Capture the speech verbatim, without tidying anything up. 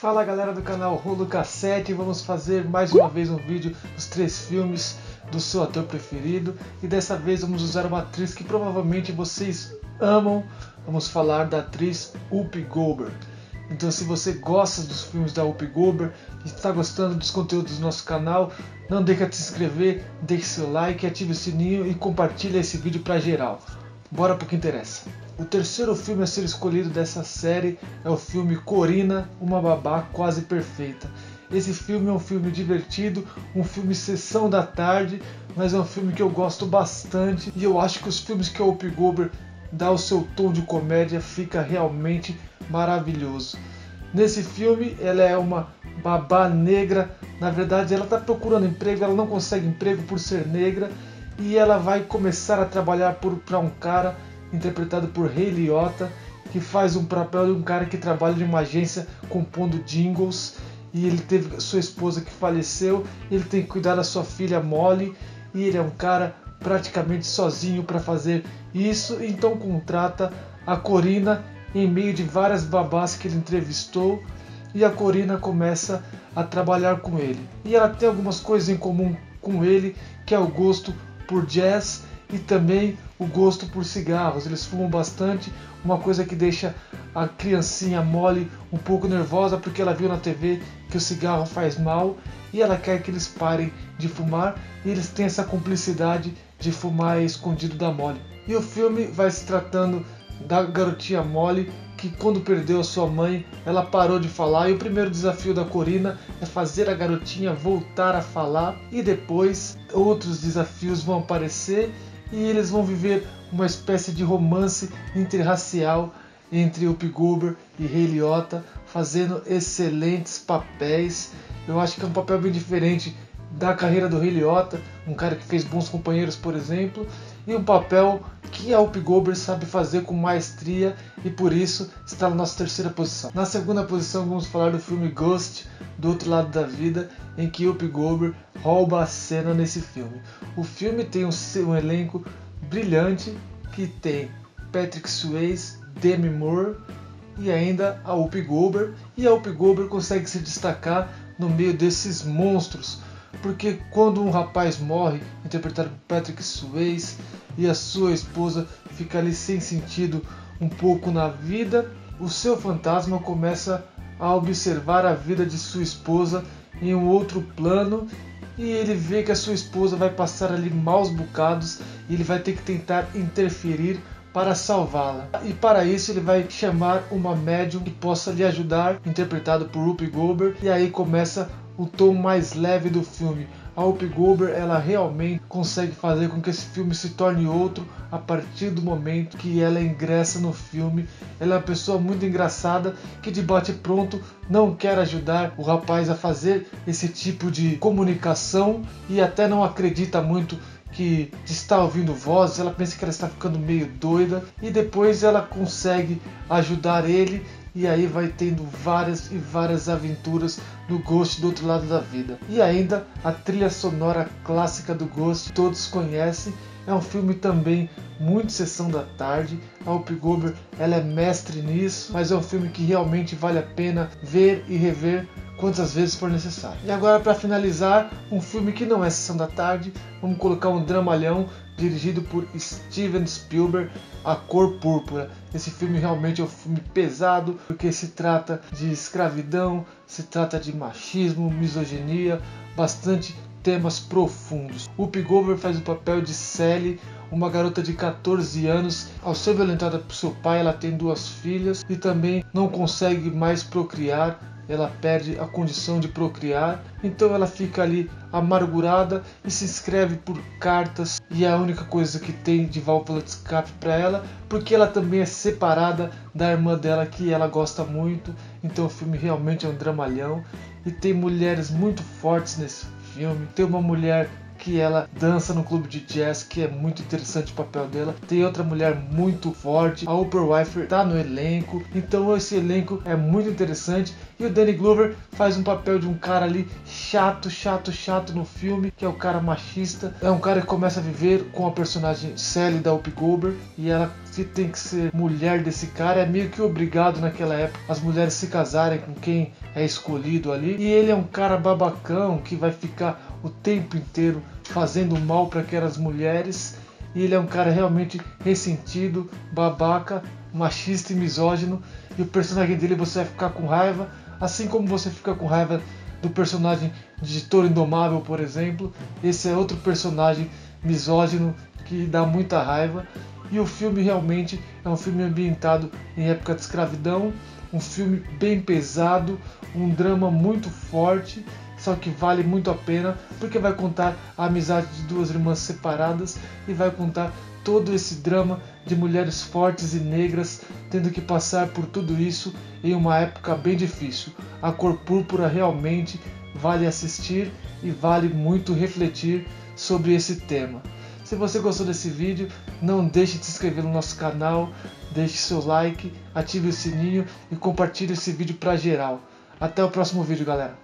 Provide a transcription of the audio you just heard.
Fala galera do canal Rolo K sete, vamos fazer mais uma vez um vídeo dos três filmes do seu ator preferido. E dessa vez vamos usar uma atriz que provavelmente vocês amam. Vamos falar da atriz Whoopi Goldberg. Então se você gosta dos filmes da Whoopi Goldberg e está gostando dos conteúdos do nosso canal, não deixa de se inscrever, deixe seu like, ative o sininho e compartilhe esse vídeo para geral. Bora pro que interessa. O terceiro filme a ser escolhido dessa série é o filme Corina, uma babá quase perfeita. Esse filme é um filme divertido, um filme sessão da tarde, mas é um filme que eu gosto bastante. E eu acho que os filmes que a Whoopi Goldberg dá o seu tom de comédia fica realmente maravilhoso. Nesse filme ela é uma babá negra, na verdade ela está procurando emprego, ela não consegue emprego por ser negra. E ela vai começar a trabalhar para um cara interpretado por Ray Liotta, que faz um papel de um cara que trabalha em uma agência compondo jingles. E ele teve sua esposa que faleceu, ele tem que cuidar da sua filha Molly, e ele é um cara praticamente sozinho para fazer isso. Então contrata a Corina em meio de várias babás que ele entrevistou, e a Corina começa a trabalhar com ele. E ela tem algumas coisas em comum com ele, que é o gosto por jazz e também o gosto por cigarros. Eles fumam bastante, uma coisa que deixa a criancinha Molly um pouco nervosa, porque ela viu na T V que o cigarro faz mal e ela quer que eles parem de fumar, e eles têm essa cumplicidade de fumar escondido da Molly. E o filme vai se tratando da garotinha Molly, que quando perdeu a sua mãe, ela parou de falar, e o primeiro desafio da Corina é fazer a garotinha voltar a falar, e depois outros desafios vão aparecer, e eles vão viver uma espécie de romance interracial entre Whoopi Goldberg e Ray Liotta, fazendo excelentes papéis. Eu acho que é um papel bem diferente da carreira do Ray Liotta, um cara que fez Bons Companheiros, por exemplo, e um papel que a Whoopi Goldberg sabe fazer com maestria, e por isso está na nossa terceira posição. Na segunda posição vamos falar do filme Ghost, do outro lado da vida, em que Whoopi Goldberg rouba a cena nesse filme. O filme tem um, um elenco brilhante, que tem Patrick Swayze, Demi Moore e ainda a Whoopi Goldberg, e a Whoopi Goldberg consegue se destacar no meio desses monstros, porque quando um rapaz morre, interpretado por Patrick Swayze, e a sua esposa fica ali sem sentido um pouco na vida, o seu fantasma começa a observar a vida de sua esposa em um outro plano, e ele vê que a sua esposa vai passar ali maus bocados, e ele vai ter que tentar interferir para salvá-la. E para isso ele vai chamar uma médium que possa lhe ajudar, interpretado por Whoopi Goldberg, e aí começa o tom mais leve do filme. A Whoopi Goldberg, ela realmente consegue fazer com que esse filme se torne outro a partir do momento que ela ingressa no filme. Ela é uma pessoa muito engraçada, que de bate pronto não quer ajudar o rapaz a fazer esse tipo de comunicação, e até não acredita muito que está ouvindo vozes, ela pensa que ela está ficando meio doida, e depois ela consegue ajudar ele, e aí vai tendo várias e várias aventuras no Ghost, do outro lado da vida. E ainda a trilha sonora clássica do Ghost, todos conhecem, é um filme também muito sessão da tarde. A Whoopi Goldberg, ela é mestre nisso, mas é um filme que realmente vale a pena ver e rever quantas vezes for necessário. E agora, para finalizar, um filme que não é sessão da tarde, vamos colocar um dramalhão dirigido por Steven Spielberg, A Cor Púrpura. Esse filme realmente é um filme pesado, porque se trata de escravidão, se trata de machismo, misoginia, bastante temas profundos. Whoopi Goldberg faz o papel de Sally, uma garota de quatorze anos, ao ser violentada por seu pai, ela tem duas filhas e também não consegue mais procriar, ela perde a condição de procriar, então ela fica ali amargurada e se inscreve por cartas, e é a única coisa que tem de válvula de escape para ela, porque ela também é separada da irmã dela, que ela gosta muito. Então o filme realmente é um dramalhão, e tem mulheres muito fortes nesse filme, tem uma mulher que ela dança no clube de jazz, que é muito interessante o papel dela. Tem outra mulher muito forte, a Oprah Winfrey tá no elenco, então esse elenco é muito interessante. E o Danny Glover faz um papel de um cara ali chato, chato, chato no filme, que é o cara machista, é um cara que começa a viver com a personagem Sally da Whoopi Goldberg, e ela que tem que ser mulher desse cara, é meio que obrigado naquela época as mulheres se casarem com quem é escolhido ali, e ele é um cara babacão que vai ficar o tempo inteiro fazendo mal para aquelas mulheres, e ele é um cara realmente ressentido, babaca, machista e misógino, e o personagem dele você vai ficar com raiva, assim como você fica com raiva do personagem de Touro Indomável, por exemplo. Esse é outro personagem misógino que dá muita raiva. E o filme realmente é um filme ambientado em época de escravidão, um filme bem pesado, um drama muito forte, só que vale muito a pena, porque vai contar a amizade de duas irmãs separadas e vai contar todo esse drama de mulheres fortes e negras tendo que passar por tudo isso em uma época bem difícil. A Cor Púrpura realmente vale assistir e vale muito refletir sobre esse tema. Se você gostou desse vídeo, não deixe de se inscrever no nosso canal, deixe seu like, ative o sininho e compartilhe esse vídeo para geral. Até o próximo vídeo, galera!